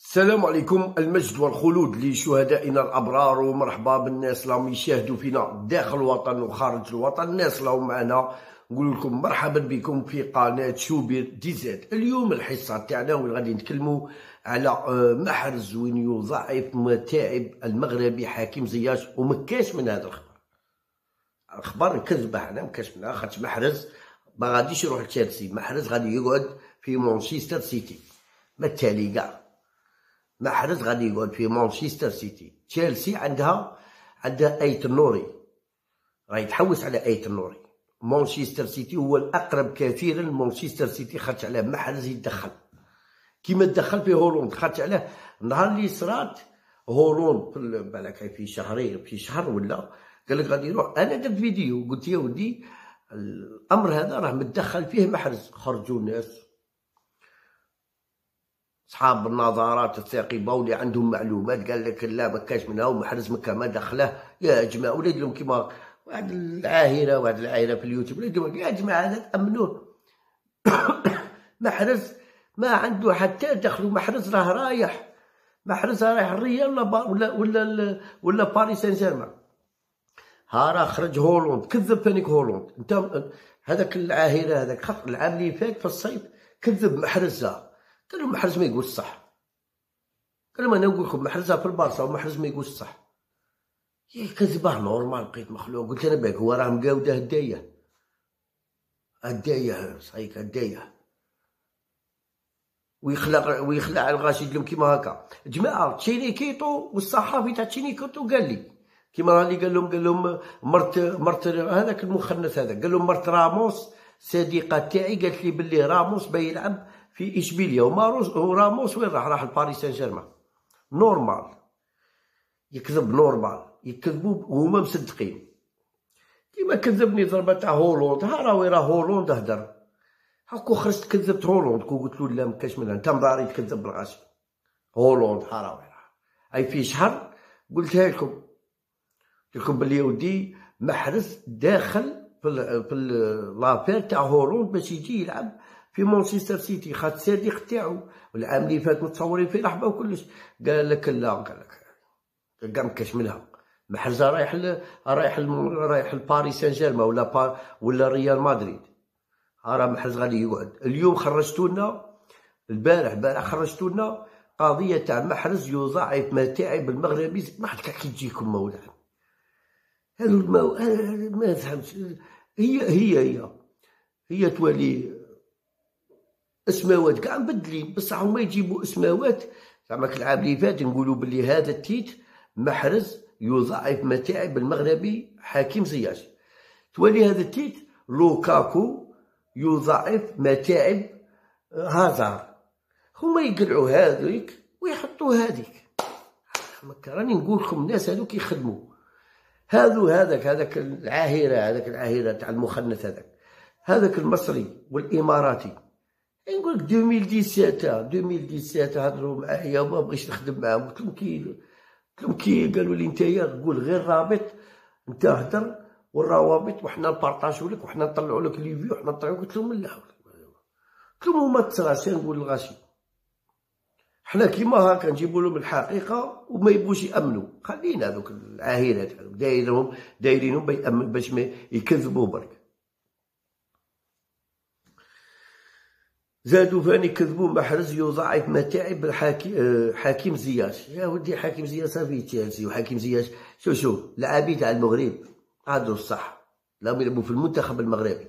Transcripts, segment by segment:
السلام عليكم، المجد والخلود لشهدائنا الأبرار، ومرحبا بالناس اللي راهم يشاهدوا فينا داخل الوطن وخارج الوطن. الناس اللي راهم معنا نقول لكم مرحبا بكم في قناة شوبير ديزات. اليوم الحصة تاعنا وين غادي نتكلموا على محرز وين يضاعف متاعب المغربي حكيم زياش، ومكاش من هذا الخبر نكذبه حنا، مكاش منها، خاطش محرز ما غاديش يروح لتشيلسي، محرز غادي يقعد في مانشستر سيتي. بالتالي كاع محرز غادي يقعد في مانشستر سيتي. تشيلسي عندها ايت النوري، راهي تحوس على ايت النوري. مانشستر سيتي هو الاقرب كثيرا لمانشستر سيتي، خاطش علاه محرز يتدخل كيما تدخل في هولند، خاطش علاه النهار اللي صرات هولند بالك في شهرين في شهر ولا قال لك غادي يروح. انا درت فيديو قلت يا ودي الامر هذا راه متدخل فيه محرز. خرجوا ناس صحاب النظارات الثاقبه واللي عندهم معلومات قال لك لا ما كاش منها ومحرز ما دخله. يا جماعه ولاد لهم كيما واحد العاهره، واحد العاهره في اليوتيوب ولاد لهم، يا جماعه هذا تامنوه. محرز ما عنده حتى دخلوا، محرز راه رايح، محرز رايح الريال ولا ولا ولا باريس سان جيرمان. ها راه خرج هولند كذب فانيك هولند. انت هذاك العاهره هذاك خط العام اللي فات في الصيف كذب محرزها، قال لهم محرز ما يقولش الصح، قال لهم انا نقول لكم محرزها في البارسا ومحرز ما يقولش الصح. كذبه نورمال، بقيت مخلوق قلت انا باك هو راه مقاوده هدايه هدايه صحيح هدايه، ويخلع الغاشي لهم كيما هكا. جماعه تشينيكيتو والصحافي تاع تشينيكيتو قال لي كيما اللي قال لهم مرت هذاك المخنث هذا، قال لهم مرت راموس صديقه تاعي قالت لي باللي راموس بيلعب في إشبيلية وراموس وين راح لباريس سان جيرمان. نورمال يكذب، نورمال يكذبوا وهما مصدقين. كيما كذبني ضربه تاع هولند، ها راهي راه هولند هدر، هاكو خرجت كذبت هولند وقلت له لا ما كاش منها، انت مضاري تكذب بالغاشي. هولند ها راهي اي في شهر قلتها لكم، قلت لكم بلي ودي محرز داخل في لافير تاع هولند باش يجي يلعب في مانشستر سيتي، خاط الصديق تاعو والعام اللي فات متصورين في رحبه وكلش قال لك لا، قال لك كاع مكاش منها. محرز رايح رايح لباريس سان جيرمان ولا ريال مدريد، راه محرز غادي يقعد. اليوم خرجتوا لنا البارح خرجتوا لنا قضيه تاع محرز يضاعف متاعب المغربي. ما حد كي تجيكم مولاي هذو ما فهمتش، هي توالي اسماوات كاع مبدلين، بصح هما يجيبوا اسماوات زعما كالعام اللي فات نقولوا بلي هذا التيت محرز يضاعف متاعب المغربي حكيم زياش، تولي هذا التيت لوكاكو يضاعف متاعب هازار. هما يقلعوا هذيك ويحطوا هذيك، راني نقول لكم الناس هذوك يخدموا هذو، هذاك العاهره، هذاك العاهره تاع المخنث هذاك المصري والاماراتي. نقول لك 2017 هضروا معايا وما بغيتش نخدم معاهم، قلت لهم كي قالوا لي نتايا قول غير رابط، انت هضر والروابط وحنا نبارطاجو لك وحنا نطلعوا لك لي فيو وحنا نطلعوا. قلت لهم لا، قلت لهم ما تصراش، نقول الغاشي حنا كيما هاكا نجيبوا لهم الحقيقه وما يبغوش يامنوا. خلينا هذوك العاهرات دايرينهم باش ما يكذبوا برك. زادوا فاني كذبوا محرز يضاعف متاعب حكيم زياش. يا ودي حكيم زياش صافي تشيلسي، وحكيم زياش شوف لعابي تاع المغرب هادو الصح، راهم يلعبوا في المنتخب المغربي،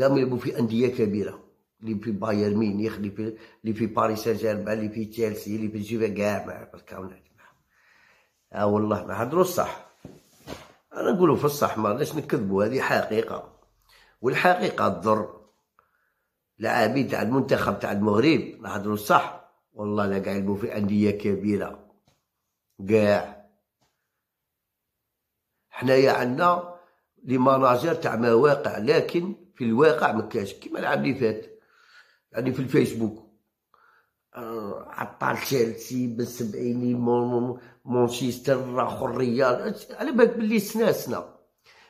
قاموا يلعبوا في انديه كبيره، اللي في بايرن ميونخ، اللي في باريس سان جيرمان، اللي في تشيلسي، اللي في جيفا، كاع بركاونا يا جماعه. والله ما هضروا الصح، انا نقولوا في الصح، ما علاش نكذبوا، هذه حقيقه والحقيقه تضر. لاعبين تاع المنتخب تاع المغرب نهضروا صح، والله لا كاع يلعبوا في انديه كبيره كاع. حنايا عندنا لي ماناجر تاع مواقع، لكن في الواقع ما كاش كيما العام اللي فات. يعني في الفيسبوك عطال تشيلسي بالسبعيني، مانشستر اخر الريال، على بالك بلي سناسنا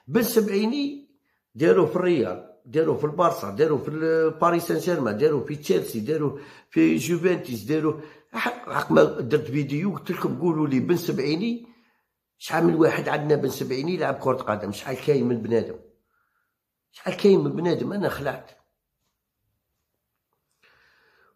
بالسبعيني داروا في الريال، داروا في البارسا، داروا في باريس سان جيرمان، داروا في تشيلسي، داروا في جوفنتوس، داروا حق ما درت فيديو قلت لكم قولوا لي بن سبعيني شحال من واحد عندنا بن سبعيني يلعب كرة قدم، شحال كاين من بنادم، شحال كاين من بنادم. انا خلعت.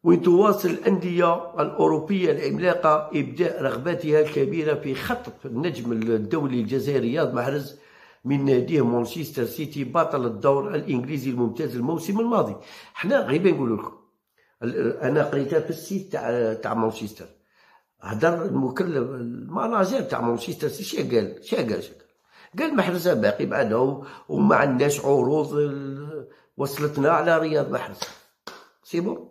وين تواصل الأندية الأوروبية العملاقة إبداء رغباتها الكبيرة في خطف النجم الدولي الجزائري رياض محرز من ناديه مانشستر سيتي بطل الدور الإنجليزي الممتاز الموسم الماضي. حنا غير نقول لكم، أنا قريتها في السيت تاع مانشستر، هدر المكلف المناجر تاع مانشستر سيتي شا قال محرز باقي معنا وما عندناش عروض وصلتنا على رياض محرز. سيبو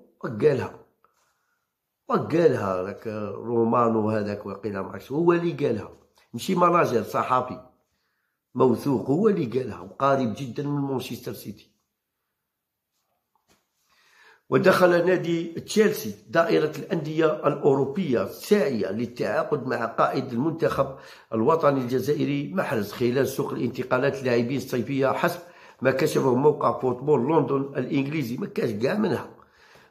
وقالها راك رومانو هذاك وقيله معش، هو اللي قالها، ماشي مناجر، صحفي موثوق هو اللي قالها وقريب جدا من مانشستر سيتي. ودخل نادي تشيلسي دائرة الأندية الأوروبية الساعية للتعاقد مع قائد المنتخب الوطني الجزائري محرز خلال سوق الانتقالات اللاعبين الصيفية حسب ما كشفه موقع فوتبول لندن الإنجليزي، ما كاش كاع منها.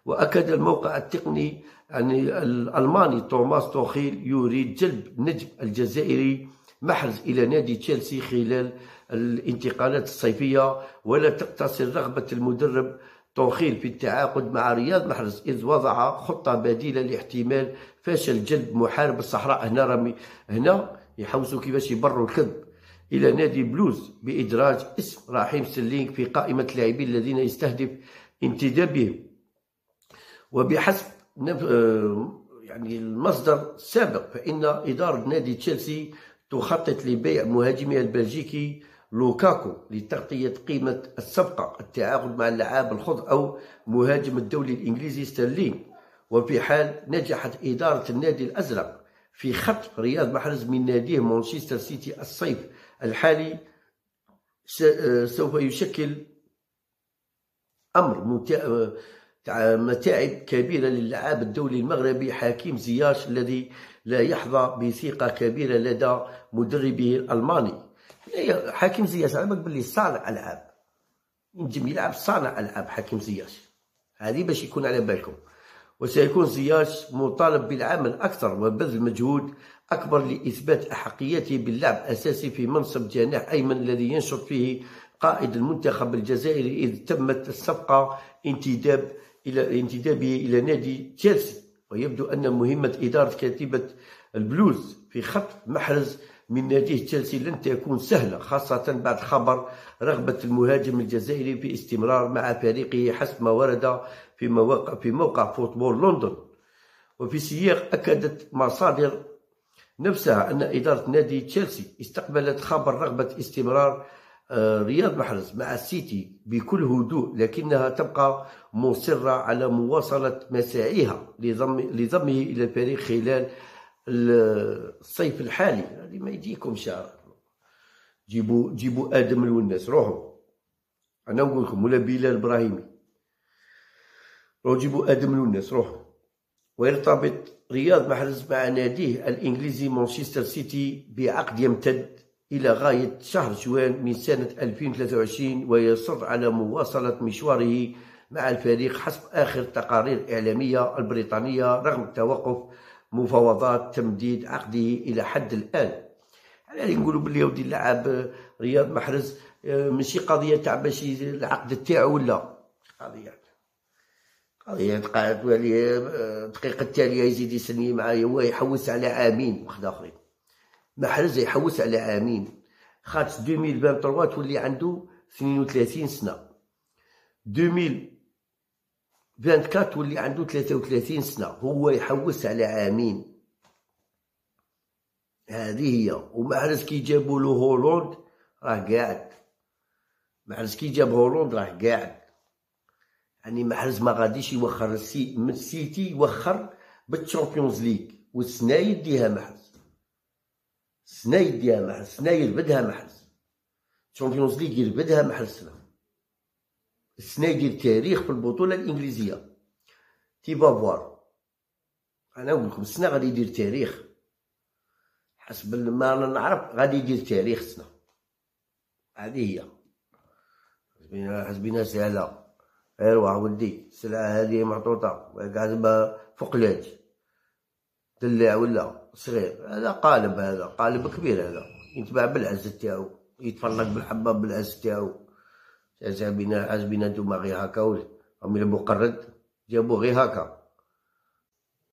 وأكد الموقع التقني الألماني توماس توخيل يريد جلب النجم الجزائري محرز إلى نادي تشيلسي خلال الانتقالات الصيفية، ولا تقتصر رغبة المدرب توخيل في التعاقد مع رياض محرز، إذ وضع خطة بديلة لاحتمال فشل جلب محارب الصحراء. هنا يحوسوا كيفاش يبروا الكذب إلى نادي بلوز بإدراج اسم رحيم ستيرلينغ في قائمة اللاعبين الذين يستهدف انتدابهم. وبحسب يعني المصدر السابق فإن إدارة نادي تشيلسي تخطط لبيع مهاجمها البلجيكي لوكاكو لتغطية قيمة الصفقة، التعاقد مع اللاعب الخضر أو مهاجم الدولي الإنجليزي ستيرلينغ. وفي حال نجحت إدارة النادي الأزرق في خطف رياض محرز من ناديه مانشستر سيتي الصيف الحالي سوف يشكل أمر متاعب كبيرة للاعب الدولي المغربي حكيم زياش الذي لا يحظى بثقة كبيرة لدى مدربه الألماني. حكيم زياش على بالك بلي صانع ألعاب، ينجم يلعب صانع ألعاب حكيم زياش، هذه باش يكون على بالكم. وسيكون زياش مطالب بالعمل أكثر وبذل مجهود أكبر لإثبات أحقيته باللعب أساسي في منصب جناح أيمن الذي ينشط فيه قائد المنتخب الجزائري، إذ تمت الصفقة انتدابه إلى نادي تشيلسي. ويبدو أن مهمة إدارة كتيبة البلوز في خطف محرز من نادي تشيلسي لن تكون سهلة، خاصة بعد خبر رغبة المهاجم الجزائري في استمرار مع فريقه حسب ما ورد في موقع فوتبول لندن. وفي سياق أكدت مصادر نفسها أن إدارة نادي تشيلسي استقبلت خبر رغبة استمرار رياض محرز مع السيتي بكل هدوء، لكنها تبقى مصرة على مواصلة مساعيها لضمه إلى الفريق خلال الصيف الحالي. يعني ما يجيكم شعر، جيبوا آدم الوناس، روحوا، أنا نقول لكم، ولا بلال إبراهيمي، روحوا جيبوا آدم الوناس، روحوا. ويرتبط رياض محرز مع ناديه الإنجليزي مانشستر سيتي بعقد يمتد إلى غاية شهر جوان من سنة 2023، ويصر على مواصلة مشواره مع الفريق حسب آخر تقارير الإعلامية البريطانية رغم توقف مفاوضات تمديد عقده إلى حد الآن. يعني نقولوا باللي يودي اللاعب رياض محرز ماشي قضية تاع باش العقد تاعو، ولا قضية تاع تولي الدقيقة التالية يزيد يسني معايا، هو يحوس على عامين واحد آخرين. محرز يحوس على عامين، خاطر 2023 تولي عنده 32 سنة، 2024 تولي عنده 33 سنة، هو يحوس على عامين. هذه هي. ومحرز كي جابوا له هولند راه قاعد، محرز كي جاب هولند راه قاعد، يعني محرز ما غاديش يوخر من السيتي، يوخر بالتشامبيونز ليغ، والسنة يديها محرز، سنة يديها محرز، سنة يربدها محرز، تشامبيونز ليغ يربدها محرز، سنة يدير تاريخ في البطولة الإنجليزية. تي بافوار، أنا نقول لكم سنة غادي يدير تاريخ، حسب ما أنا نعرف غادي يدير تاريخ سنة، هذه هي. حسبينا سهلة، إيوا ولدي السلعة هذه محطوطة، قاعد ما فقلاش، دلع ولا صغير، هذا قالب، هذا قالب كبير، هذا يتباع بالعز تاعو، يتفرج بالحباب بالعز تاعو. عازبين انتوما غير هكا، ولا هم يلعبوا قرد جابوا غير هكا.